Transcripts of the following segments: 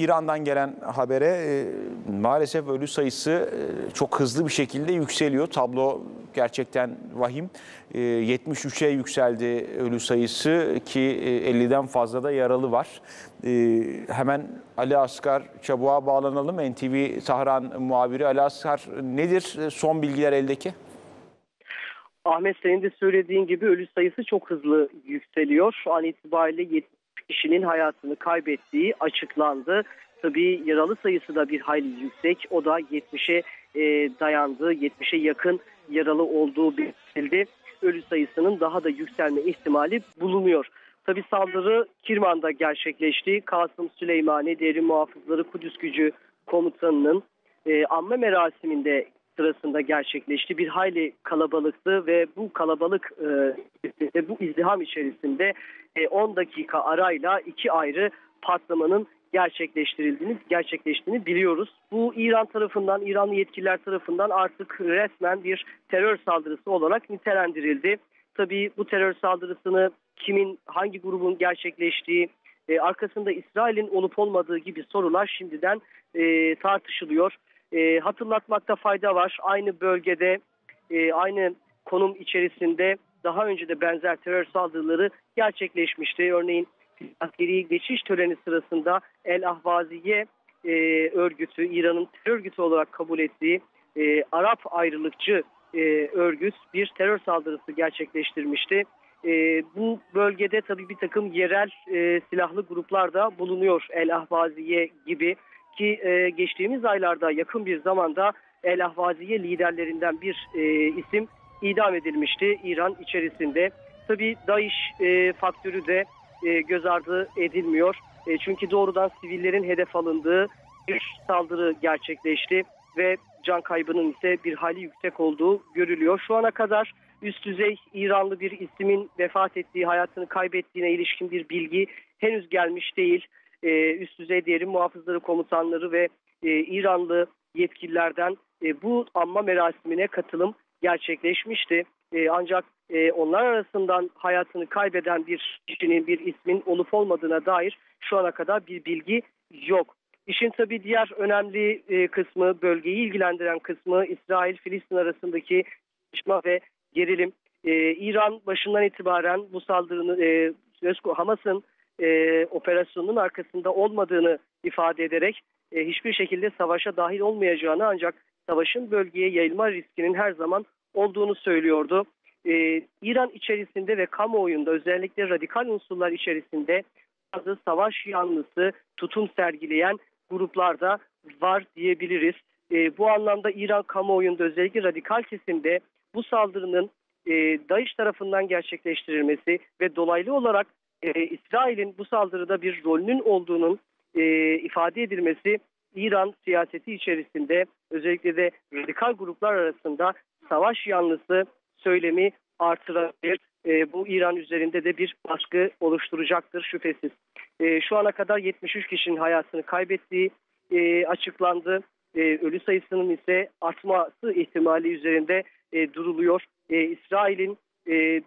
İran'dan gelen habere maalesef ölü sayısı çok hızlı bir şekilde yükseliyor. Tablo gerçekten vahim. 73'e yükseldi ölü sayısı ki 50'den fazla da yaralı var. Hemen Ali Asgar Çabuk'a bağlanalım. NTV Tahran muhabiri Ali Asgar, nedir son bilgiler eldeki? Ahmet, senin de söylediğin gibi ölü sayısı çok hızlı yükseliyor. Şu an itibariyle 70 kişinin hayatını kaybettiği açıklandı. Tabii yaralı sayısı da bir hayli yüksek. O da 70'e dayandı. 70'e yakın yaralı olduğu belirtildi. Ölü sayısının daha da yükselme ihtimali bulunuyor. Tabii saldırı Kirman'da gerçekleşti. Kasım Süleymani, Devrim Muhafızları Kudüs Gücü komutanının anma merasiminde sırasında gerçekleşti. Bir hayli kalabalıktı ve bu kalabalık bu izdiham içerisinde 10 dakika arayla iki ayrı patlamanın gerçekleştiğini biliyoruz. Bu İran tarafından, İranlı yetkililer tarafından artık resmen bir terör saldırısı olarak nitelendirildi. Tabii bu terör saldırısını kimin, hangi grubun gerçekleştiği, arkasında İsrail'in olup olmadığı gibi sorular şimdiden tartışılıyor. Hatırlatmakta fayda var. Aynı bölgede, aynı konum içerisinde daha önce de benzer terör saldırıları gerçekleşmişti. Örneğin askeri geçiş töreni sırasında El-Ahvaziye örgütü, İran'ın terör örgütü olarak kabul ettiği Arap ayrılıkçı örgüt bir terör saldırısı gerçekleştirmişti. Bu bölgede tabii bir takım yerel silahlı gruplar da bulunuyor, El-Ahvaziye gibi. Ki geçtiğimiz aylarda yakın bir zamanda El-Ahvaziye liderlerinden bir isim idam edilmişti İran içerisinde. Tabii Daesh faktörü de göz ardı edilmiyor. Çünkü doğrudan sivillerin hedef alındığı bir saldırı gerçekleşti ve can kaybının ise bir hali yüksek olduğu görülüyor. Şu ana kadar üst düzey İranlı bir ismin vefat ettiği, hayatını kaybettiğine ilişkin bir bilgi henüz gelmiş değil. Üst düzey Devrim Muhafızları komutanları ve İranlı yetkililerden bu anma merasimine katılım gerçekleşmişti. Ancak onlar arasından hayatını kaybeden bir kişinin, bir ismin olup olmadığına dair şu ana kadar bir bilgi yok. İşin tabii diğer önemli kısmı, bölgeyi ilgilendiren kısmı İsrail-Filistin arasındaki çatışma ve gerilim. İran başından itibaren bu saldırının, Hamas'ın operasyonun arkasında olmadığını ifade ederek hiçbir şekilde savaşa dahil olmayacağını, ancak savaşın bölgeye yayılma riskinin her zaman olduğunu söylüyordu. İran içerisinde ve kamuoyunda, özellikle radikal unsurlar içerisinde bazı savaş yanlısı tutum sergileyen gruplar da var diyebiliriz. Bu anlamda İran kamuoyunda, özellikle radikal kesimde bu saldırının DAEŞ tarafından gerçekleştirilmesi ve dolaylı olarak İsrail'in bu saldırıda bir rolünün olduğunun ifade edilmesi İran siyaseti içerisinde, özellikle de radikal gruplar arasında savaş yanlısı söylemi artırabilir. Bu İran üzerinde de bir baskı oluşturacaktır şüphesiz. Şu ana kadar 73 kişinin hayatını kaybettiği açıklandı. Ölü sayısının ise artması ihtimali üzerinde duruluyor. İsrail'in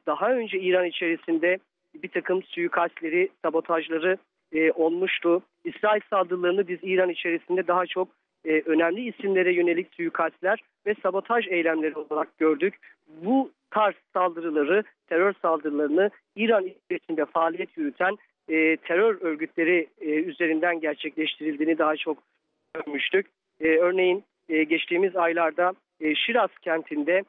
daha önce İran içerisinde bir takım suikastleri, sabotajları olmuştu. İsrail saldırılarını biz İran içerisinde daha çok önemli isimlere yönelik suikastler ve sabotaj eylemleri olarak gördük. Bu tarz saldırıları, terör saldırılarını İran içerisinde faaliyet yürüten terör örgütleri üzerinden gerçekleştirildiğini daha çok görmüştük. Örneğin geçtiğimiz aylarda Şiraz kentinde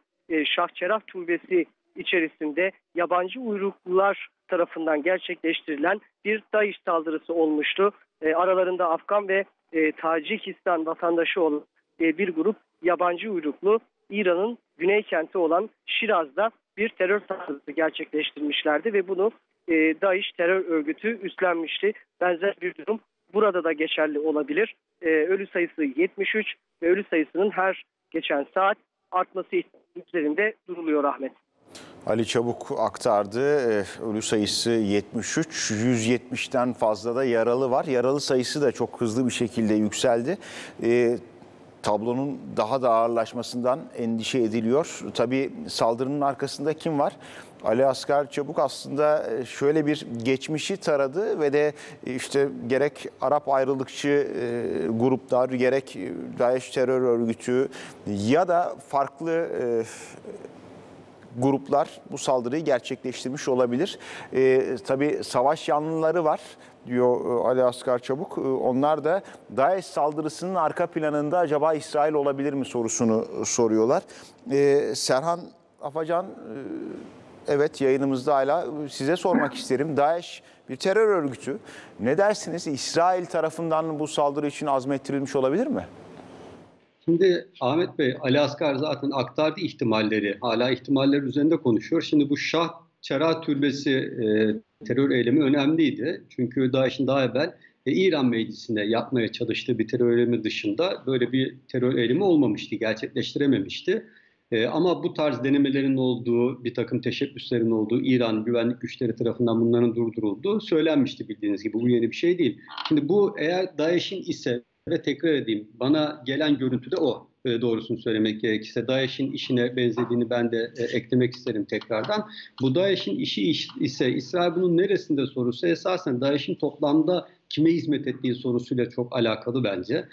Şah Çerağ Türbesi içerisinde yabancı uyruklular tarafından gerçekleştirilen bir DAEŞ saldırısı olmuştu. Aralarında Afgan ve Tacikistan vatandaşı olan bir grup yabancı uyruklu İran'ın güney kenti olan Şiraz'da bir terör saldırısı gerçekleştirmişlerdi ve bunu DAEŞ terör örgütü üstlenmişti. Benzer bir durum burada da geçerli olabilir. Ölü sayısı 73 ve ölü sayısının her geçen saat artması üzerinde duruluyor Ahmet. Ali Çabuk aktardı. Ölü sayısı 73, 170'ten fazla da yaralı var. Yaralı sayısı da çok hızlı bir şekilde yükseldi. Tablonun daha da ağırlaşmasından endişe ediliyor. Tabii saldırının arkasında kim var? Ali Asgar Çabuk aslında şöyle bir geçmişi taradı ve de işte gerek Arap ayrılıkçı gruplar, gerek Daesh terör örgütü ya da farklı gruplar bu saldırıyı gerçekleştirmiş olabilir. Tabii savaş yanlıları var, diyor Ali Asgar Çabuk. Onlar da Daesh saldırısının arka planında acaba İsrail olabilir mi sorusunu soruyorlar. Serhan Afacan, evet yayınımızda hala size sormak isterim. Daesh bir terör örgütü. Ne dersiniz? İsrail tarafından bu saldırı için azmettirilmiş olabilir mi? Şimdi Ahmet Bey, Ali Asgar zaten aktardı ihtimalleri. Hala ihtimaller üzerinde konuşuyor. Şimdi bu Şah Çerağ Türbesi terör eylemi önemliydi. Çünkü Daesh'in daha evvel İran Meclisi'nde yapmaya çalıştığı bir terör eylemi dışında böyle bir terör eylemi olmamıştı, gerçekleştirememişti. Ama bu tarz denemelerin olduğu, bir takım teşebbüslerin olduğu, İran güvenlik güçleri tarafından bunların durdurulduğu söylenmişti bildiğiniz gibi. Bu yeni bir şey değil. Şimdi bu eğer Daesh'in ise, ve tekrar edeyim, bana gelen görüntü de o, doğrusunu söylemek gerekirse. Daesh'in işine benzediğini ben de eklemek isterim tekrardan. Bu Daesh'in işi ise, İsrail bunun neresinde sorusu esasen Daesh'in toplamda kime hizmet ettiği sorusuyla çok alakalı bence.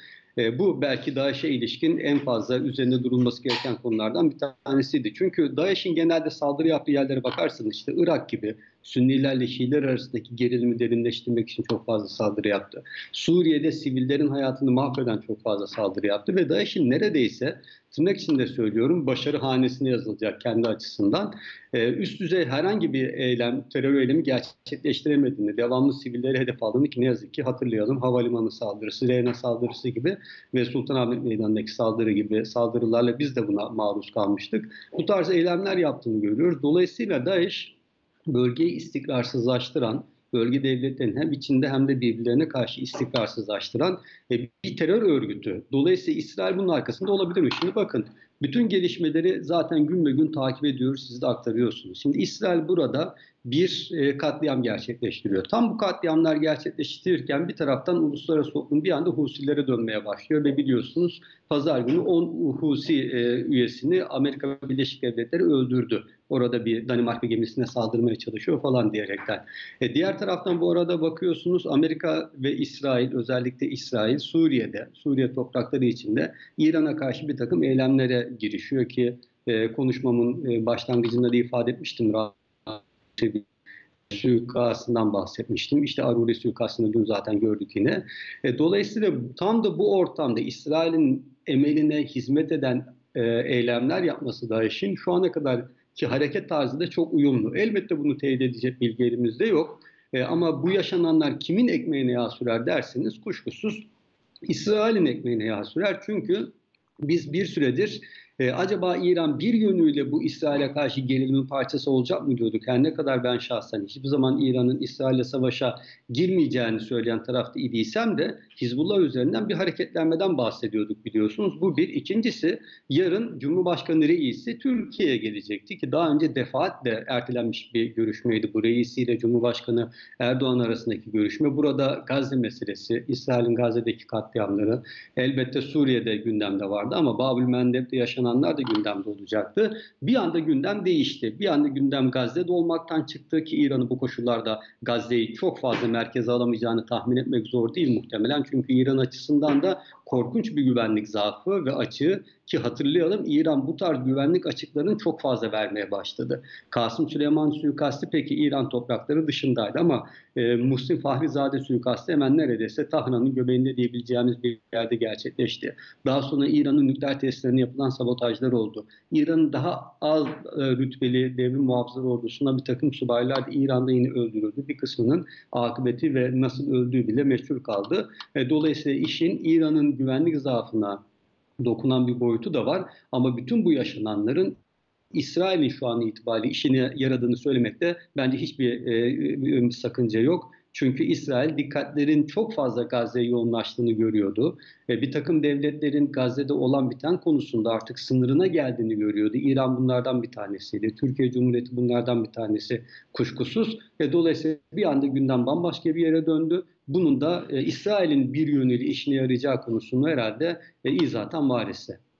Bu belki Daesh'e ilişkin en fazla üzerinde durulması gereken konulardan bir tanesiydi. Çünkü Daesh'in genelde saldırı yaptığı yerlere bakarsınız, işte Irak gibi Sünnilerle Şiiler arasındaki gerilimi derinleştirmek için çok fazla saldırı yaptı. Suriye'de sivillerin hayatını mahveden çok fazla saldırı yaptı ve Daesh'in neredeyse, tırnak içinde söylüyorum, başarı hanesine yazılacak kendi açısından. Üst düzey herhangi bir eylem, terör eylemi gerçekleştiremediğini, devamlı sivilleri hedef aldığını ki ne yazık ki hatırlayalım, havalimanı saldırısı, Reyna saldırısı gibi ve Sultanahmet Meydanı'ndaki saldırı gibi saldırılarla biz de buna maruz kalmıştık. Bu tarz eylemler yaptığını görüyoruz. Dolayısıyla Daesh bölgeyi istikrarsızlaştıran, bölge devletlerin hem içinde hem de birbirlerine karşı istikrarsızlaştıran bir terör örgütü. Dolayısıyla İsrail bunun arkasında olabilir mi? Şimdi bakın, bütün gelişmeleri zaten gün ve gün takip ediyoruz, siz de aktarıyorsunuz. Şimdi İsrail burada bir katliam gerçekleştiriyor. Tam bu katliamlar gerçekleştirirken bir taraftan uluslararası toplum bir anda Husilere dönmeye başlıyor ve biliyorsunuz pazar günü 10 Husi üyesini Amerika Birleşik Devletleri öldürdü. Orada bir Danimarka gemisine saldırmaya çalışıyor falan diyerekten. Diğer taraftan bu arada bakıyorsunuz Amerika ve İsrail, özellikle İsrail Suriye'de, Suriye toprakları içinde İran'a karşı bir takım eylemlere girişiyor ki konuşmamın başlangıcında da ifade etmiştim. Suikastından bahsetmiştim. İşte Aruri suikastını dün zaten gördük yine. Dolayısıyla tam da bu ortamda İsrail'in emeline hizmet eden eylemler yapması Daesh'in şu ana kadar ki hareket tarzı da çok uyumlu. Elbette bunu teyit edecek bilgi elimizde yok. Ama bu yaşananlar kimin ekmeğine yağ sürer derseniz kuşkusuz İsrail'in ekmeğine yağ sürer. Çünkü biz bir süredir acaba İran bir yönüyle bu İsrail'e karşı gerilimin parçası olacak mı diyorduk. Her ne kadar ben şahsen hiçbir zaman İran'ın İsrail'le savaşa girmeyeceğini söyleyen tarafta idiysem de Hizbullah üzerinden bir hareketlenmeden bahsediyorduk biliyorsunuz. Bu bir. İkincisi, yarın Cumhurbaşkanı reisi Türkiye'ye gelecekti ki daha önce defaatle ertelenmiş bir görüşmeydi. Bu reisiyle Cumhurbaşkanı Erdoğan arasındaki görüşme. Burada Gazze meselesi, İsrail'in Gazze'deki katliamları, elbette Suriye'de gündemde vardı ama Babülmendeb'de yaşanan da gündemde olacaktı. Bir anda gündem değişti. Bir anda gündem Gazze'de olmaktan çıktı ki İran'ın bu koşullarda Gazze'yi çok fazla merkeze alamayacağını tahmin etmek zor değil muhtemelen. Çünkü İran açısından da korkunç bir güvenlik zaafı ve açığı ki hatırlayalım İran bu tarz güvenlik açıklarını çok fazla vermeye başladı. Kasım Süleymani suikastı peki İran toprakları dışındaydı ama Muhsin Fahrizade suikastı hemen neredeyse Tahran'ın göbeğinde diyebileceğimiz bir yerde gerçekleşti. Daha sonra İran'ın nükleer tesislerine yapılan sabotajlar oldu. İran'ın daha az rütbeli Devrim Muhafızları ordusuna bir takım subaylar da İran'da yine öldürüldü. Bir kısmının akıbeti ve nasıl öldüğü bile meçhul kaldı. Dolayısıyla işin İran'ın güvenlik zaafına dokunan bir boyutu da var ama bütün bu yaşananların İsrail'in şu an itibariyle işine yaradığını söylemekte bence hiçbir sakınca yok. Çünkü İsrail dikkatlerin çok fazla Gazze'ye yoğunlaştığını görüyordu. Bir takım devletlerin Gazze'de olan biten konusunda artık sınırına geldiğini görüyordu. İran bunlardan bir tanesiydi. Türkiye Cumhuriyeti bunlardan bir tanesi kuşkusuz. Dolayısıyla bir anda gündem bambaşka bir yere döndü. Bunun da İsrail'in bir yönüyle işine yarayacağı konusunda herhalde izahtan varisi.